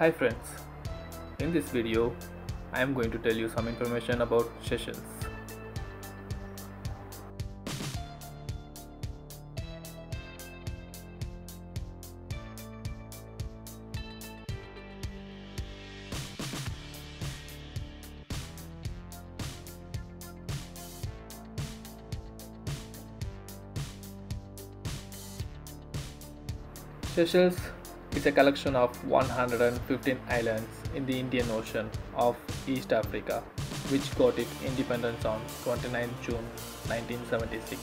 Hi friends, in this video I am going to tell you some information about Seychelles. Seychelles is a collection of 115 islands in the Indian Ocean of East Africa, which got its independence on 29 June 1976.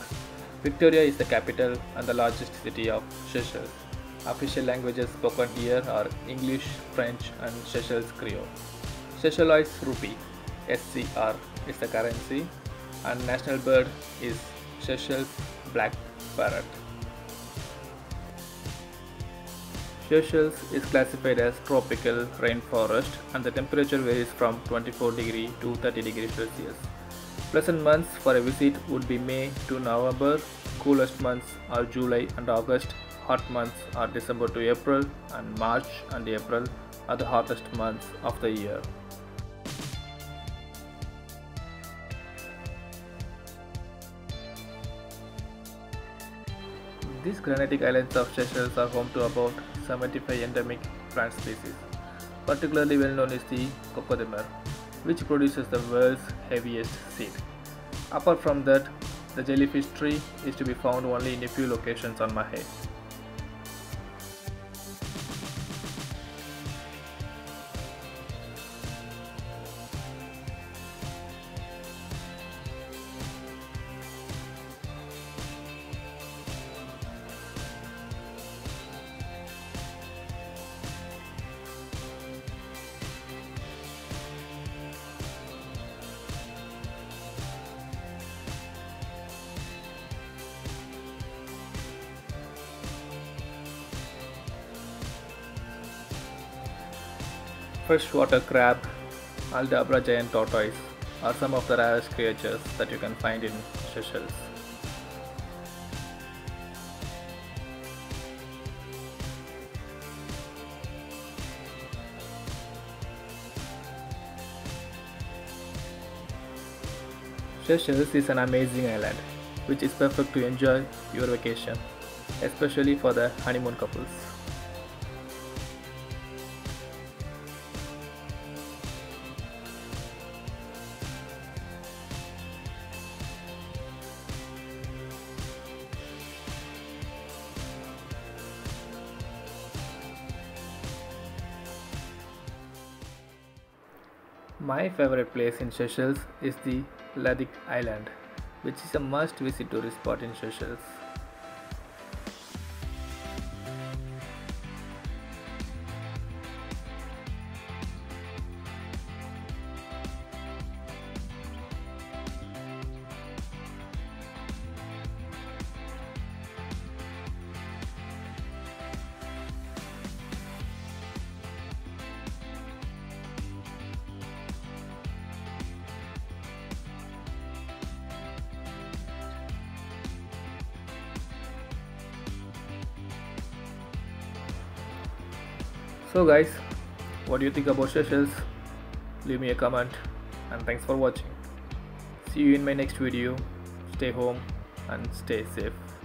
Victoria is the capital and the largest city of Seychelles. Official languages spoken here are English, French and Seychelles Creole. Seychelles rupee (SCR) is the currency and national bird is Seychelles Black Parrot. Seychelles is classified as tropical rainforest and the temperature varies from 24° to 30° Celsius. Pleasant months for a visit would be May to November, coolest months are July and August, hot months are December to April, and March and April are the hottest months of the year. These granitic islands of Seychelles are home to about 75 endemic plant species. Particularly well known is the Coco de Mer, which produces the world's heaviest seed. Apart from that, the jellyfish tree is to be found only in a few locations on Mahé. Freshwater crab, Aldabra giant tortoise are some of the rarest creatures that you can find in Seychelles. Seychelles is an amazing island which is perfect to enjoy your vacation, especially for the honeymoon couples. My favorite place in Seychelles is the La Digue Island, which is a must-visit tourist spot in Seychelles. So guys, what do you think about Seychelles? Leave me a comment and thanks for watching. See you in my next video. Stay home and stay safe.